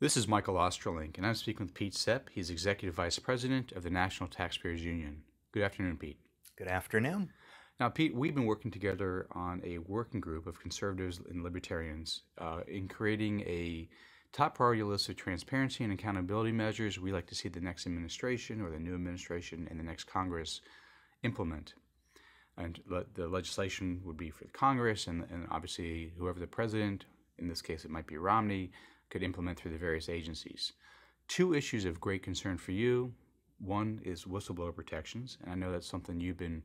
This is Michael Ostrolenk, and I'm speaking with Pete Sepp. He's Executive Vice President of the National Taxpayers Union. Good afternoon, Pete. Good afternoon. Now, Pete, we've been working together on a working group of conservatives and libertarians in creating a top priority list of transparency and accountability measures we like to see the next administration or the new administration and the next Congress implement. And the legislation would be for the Congress and obviously whoever the president, in this case it might be Romney, could implement through the various agencies. Two issues of great concern for you. One is whistleblower protections, and I know that's something you've been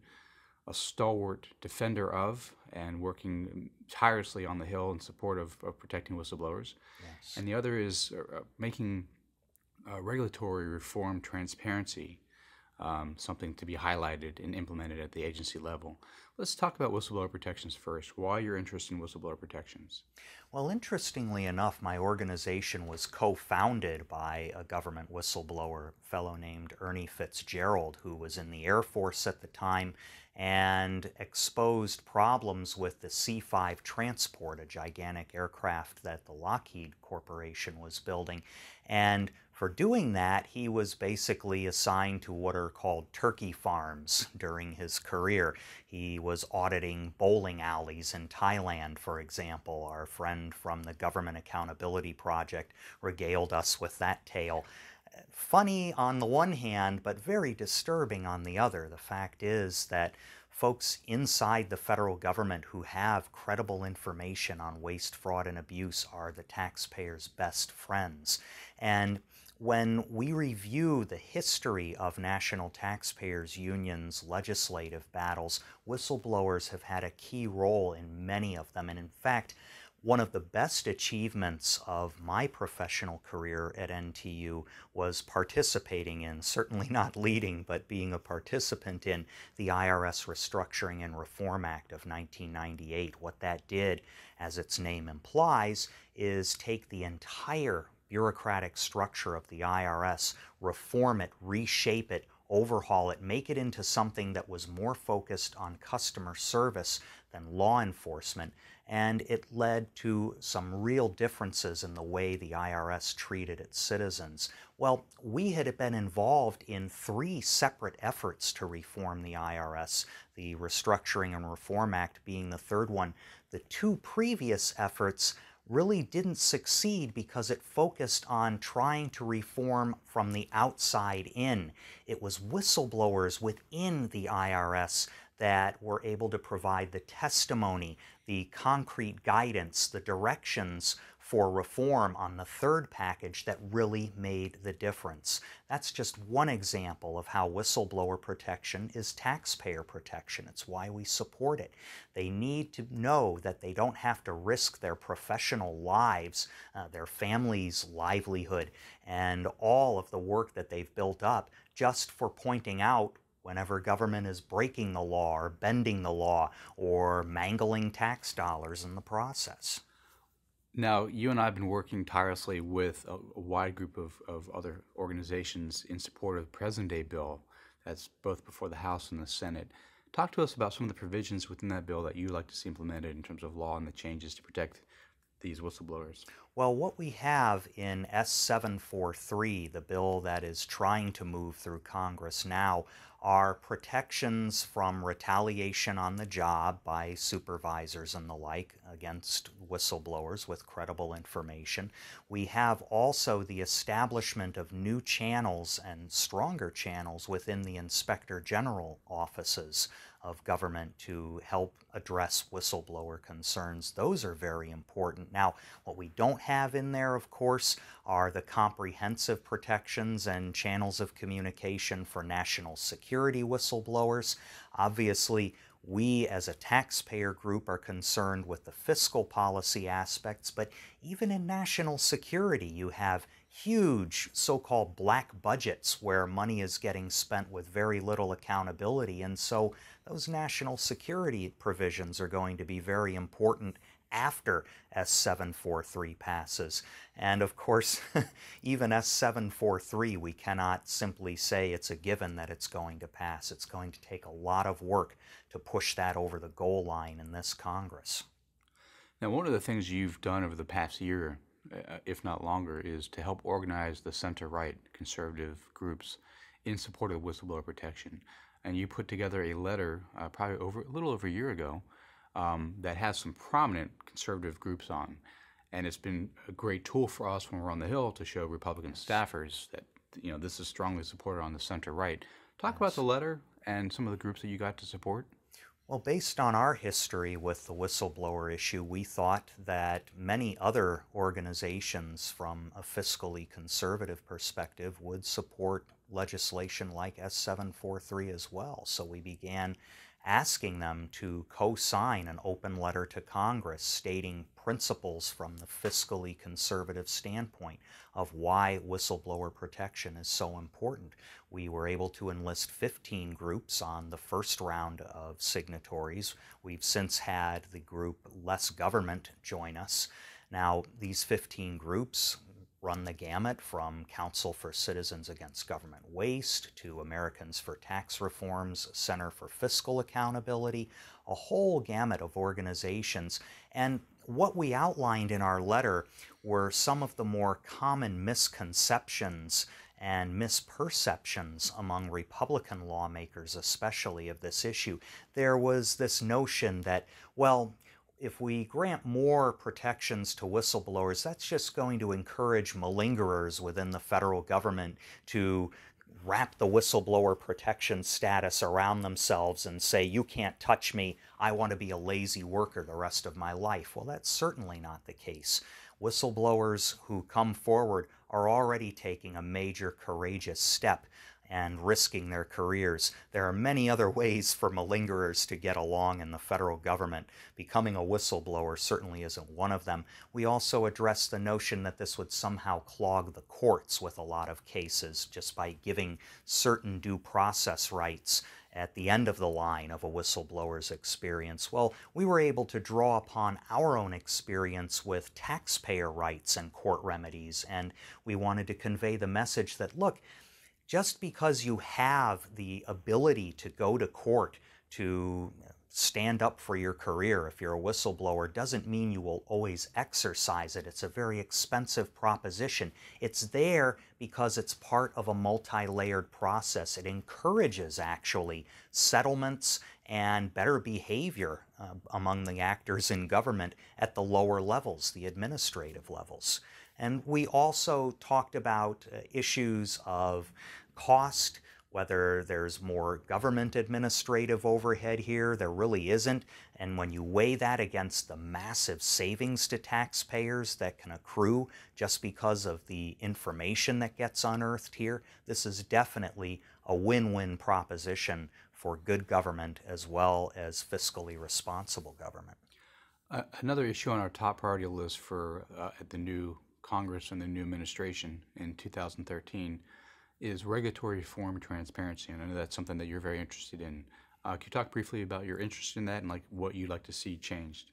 a stalwart defender of and working tirelessly on the Hill in support of protecting whistleblowers. Yes. And the other is making regulatory reform transparency something to be highlighted and implemented at the agency level. Let's talk about whistleblower protections first. Why your interest in whistleblower protections? Well, interestingly enough, my organization was co-founded by a government whistleblower, a fellow named Ernie Fitzgerald, who was in the Air Force at the time and exposed problems with the C-5 transport, a gigantic aircraft that the Lockheed Corporation was building. And for doing that, he was basically assigned to what are called turkey farms during his career. He was auditing bowling alleys in Thailand, for example. Our friend from the Government Accountability Project regaled us with that tale. Funny on the one hand, but very disturbing on the other. The fact is that folks inside the federal government who have credible information on waste, fraud, and abuse are the taxpayers' best friends. And when we review the history of National Taxpayers Union's legislative battles, whistleblowers have had a key role in many of them. And in fact, one of the best achievements of my professional career at NTU was participating in, certainly not leading, but being a participant in the IRS Restructuring and Reform Act of 1998. What that did, as its name implies, is take the entire bureaucratic structure of the IRS, reform it, reshape it, overhaul it, make it into something that was more focused on customer service than law enforcement, and it led to some real differences in the way the IRS treated its citizens. Well, we had been involved in three separate efforts to reform the IRS, the Restructuring and Reform Act being the third one. The two previous efforts really didn't succeed because it focused on trying to reform from the outside in. It was whistleblowers within the IRS that were able to provide the testimony, the concrete guidance, the directions for reform on the third package that really made the difference. That's just one example of how whistleblower protection is taxpayer protection. It's why we support it. They need to know that they don't have to risk their professional lives, their family's livelihood, and all of the work that they've built up just for pointing out whenever government is breaking the law or bending the law or mangling tax dollars in the process. Now, you and I have been working tirelessly with a wide group of other organizations in support of the present-day bill that's both before the House and the Senate. Talk to us about some of the provisions within that bill that you'd like to see implemented in terms of law and the changes to protect these whistleblowers. Well, what we have in S743, the bill that is trying to move through Congress now, are protections from retaliation on the job by supervisors and the like against whistleblowers with credible information. We have also the establishment of new channels and stronger channels within the Inspector General offices of government to help address whistleblower concerns. Those are very important. Now, what we don't have in there, of course, are the comprehensive protections and channels of communication for national security whistleblowers. Obviously, we as a taxpayer group are concerned with the fiscal policy aspects, but even in national security, you have huge so-called black budgets where money is getting spent with very little accountability. And so those national security provisions are going to be very important after S743 passes. And of course, even S743, we cannot simply say it's a given that it's going to pass. It's going to take a lot of work to push that over the goal line in this Congress. Now, one of the things you've done over the past year if not longer, is to help organize the center-right conservative groups in support of whistleblower protection. And you put together a letter probably a little over a year ago that has some prominent conservative groups on. And it's been a great tool for us when we're on the Hill to show Republican staffers that, you know, this is strongly supported on the center-right. Talk about the letter and some of the groups that you got to support. Well, based on our history with the whistleblower issue, we thought that many other organizations from a fiscally conservative perspective would support legislation like S743 as well. So we began asking them to co-sign an open letter to Congress stating principles from the fiscally conservative standpoint of why whistleblower protection is so important. We were able to enlist 15 groups on the first round of signatories. We've since had the group Less Government join us. Now, these 15 groups run the gamut from Council for Citizens Against Government Waste to Americans for Tax Reforms, Center for Fiscal Accountability, a whole gamut of organizations. And what we outlined in our letter were some of the more common misconceptions and misperceptions among Republican lawmakers, especially of this issue. There was this notion that, well, if we grant more protections to whistleblowers, that's just going to encourage malingerers within the federal government to wrap the whistleblower protection status around themselves and say, you can't touch me, I want to be a lazy worker the rest of my life. Well, that's certainly not the case. Whistleblowers who come forward are already taking a major, courageous step and risking their careers. There are many other ways for malingerers to get along in the federal government. Becoming a whistleblower certainly isn't one of them. We also addressed the notion that this would somehow clog the courts with a lot of cases just by giving certain due process rights at the end of the line of a whistleblower's experience. Well, we were able to draw upon our own experience with taxpayer rights and court remedies, and we wanted to convey the message that, look, just because you have the ability to go to court to stand up for your career if you're a whistleblower doesn't mean you will always exercise it. It's a very expensive proposition. It's there because it's part of a multi-layered process. It encourages, actually, settlements and better behavior among the actors in government at the lower levels, the administrative levels. And we also talked about issues of cost, whether there's more government administrative overhead here. There really isn't. And when you weigh that against the massive savings to taxpayers that can accrue just because of the information that gets unearthed here, this is definitely a win-win proposition for good government as well as fiscally responsible government. Another issue on our top priority list for the new Congress and the new administration in 2013 is regulatory reform transparency, and I know that's something that you're very interested in. Can you talk briefly about your interest in that and like what you'd like to see changed?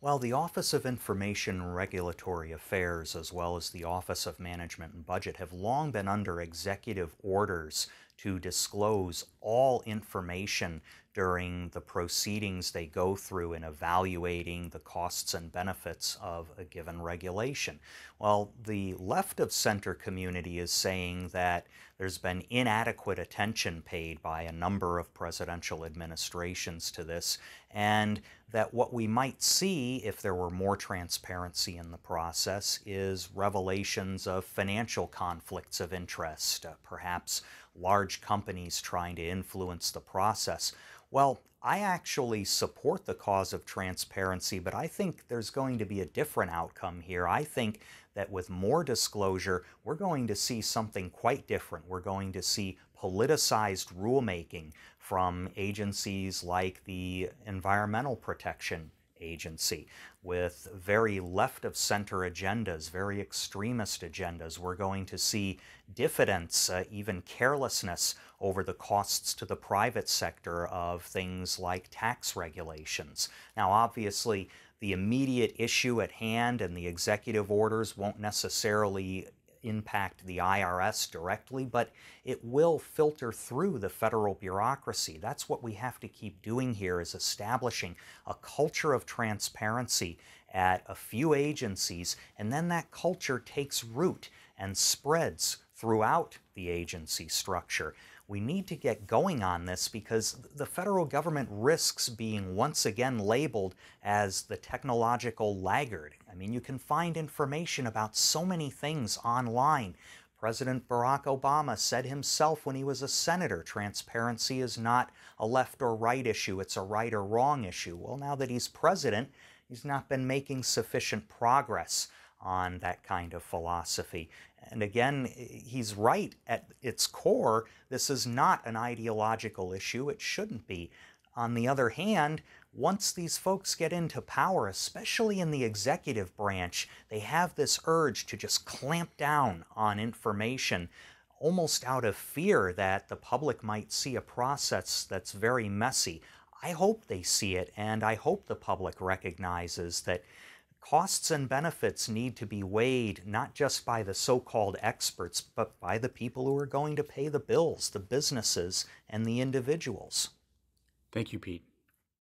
Well, the Office of Information Regulatory Affairs, as well as the Office of Management and Budget, have long been under executive orders to disclose all information during the proceedings they go through in evaluating the costs and benefits of a given regulation. Well, the left of center community is saying that there's been inadequate attention paid by a number of presidential administrations to this, and that what we might see if there were more transparency in the process is revelations of financial conflicts of interest, perhaps large companies trying to influence the process. Well, I actually support the cause of transparency, but I think there's going to be a different outcome here. I think that with more disclosure, we're going to see something quite different. We're going to see politicized rulemaking from agencies like the Environmental Protection Agency with very left of center agendas, very extremist agendas. We're going to see diffidence, even carelessness over the costs to the private sector of things like tax regulations. Now, obviously, the immediate issue at hand and the executive orders won't necessarily impact the IRS directly, but it will filter through the federal bureaucracy. That's what we have to keep doing here, is establishing a culture of transparency at a few agencies, and then that culture takes root and spreads throughout the agency structure. We need to get going on this because the federal government risks being once again labeled as the technological laggard. I mean, you can find information about so many things online. President Barack Obama said himself when he was a senator, transparency is not a left or right issue, it's a right or wrong issue. Well, now that he's president, he's not been making sufficient progress on that kind of philosophy. And again, he's right. At its core, this is not an ideological issue. It shouldn't be. On the other hand, once these folks get into power, especially in the executive branch, they have this urge to just clamp down on information, almost out of fear that the public might see a process that's very messy. I hope they see it, and I hope the public recognizes that costs and benefits need to be weighed not just by the so-called experts, but by the people who are going to pay the bills, the businesses, and the individuals. Thank you, Pete.